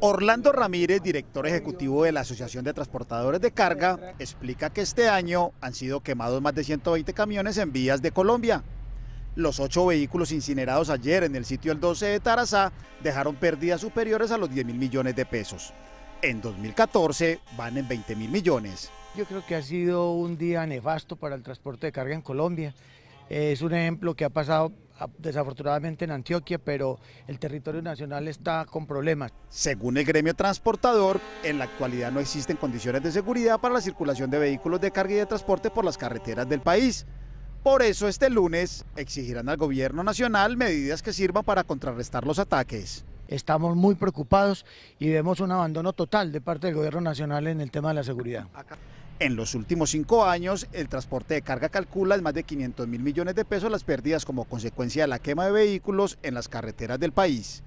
Orlando Ramírez, director ejecutivo de la Asociación de Transportadores de Carga, explica que este año han sido quemados más de 120 camiones en vías de Colombia. Los 8 vehículos incinerados ayer en el sitio El 12 de Tarazá dejaron pérdidas superiores a los 10.000 millones de pesos. En 2014 van en 20.000 millones. Yo creo que ha sido un día nefasto para el transporte de carga en Colombia. Es un ejemplo que ha pasado desafortunadamente en Antioquia, pero el territorio nacional está con problemas. Según el gremio transportador, en la actualidad no existen condiciones de seguridad para la circulación de vehículos de carga y de transporte por las carreteras del país. Por eso este lunes exigirán al gobierno nacional medidas que sirvan para contrarrestar los ataques. Estamos muy preocupados y vemos un abandono total de parte del gobierno nacional en el tema de la seguridad. En los últimos 5 años, el transporte de carga calcula en más de 500.000 millones de pesos las pérdidas como consecuencia de la quema de vehículos en las carreteras del país.